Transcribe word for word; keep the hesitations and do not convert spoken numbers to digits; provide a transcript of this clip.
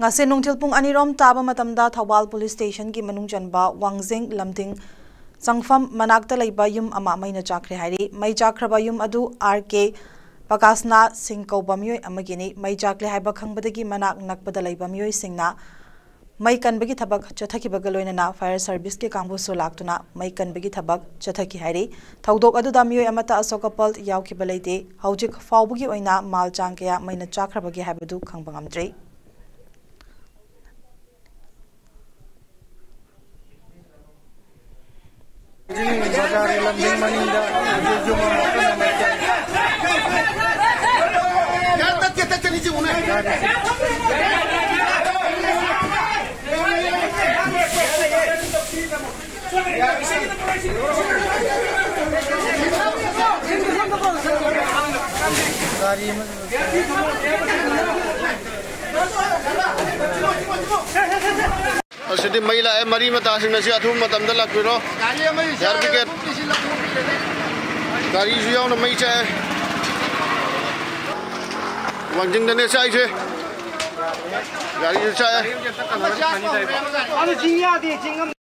ngase nongthil pung anirom taba matamda Thawal police station ki manung janba Wangzing Lamthing Changfam manakta leiba yum ama maina chakre hairi mai chakraba yum adu R K Pakasna Singh kauba miyoi amagini mai chakle haiba khangbadagi manak nakpada leiba miyoi singna mai kanbagi thabak chathaki bagaloina na fire service ke kambu so laktuna mai kanbagi thabak chathaki hairi thaudok adu da miyoi amata asokapal yaukiba leite haujik fawbugi oina mal changkya maina chakrabagi haibadu khangbangam Asyik mila eh mari mata asyik nasi aduh mata mula kiro. Yar biket. Kari juga orang mai ceh. Wangjing dene ceh je. Kari juga ceh.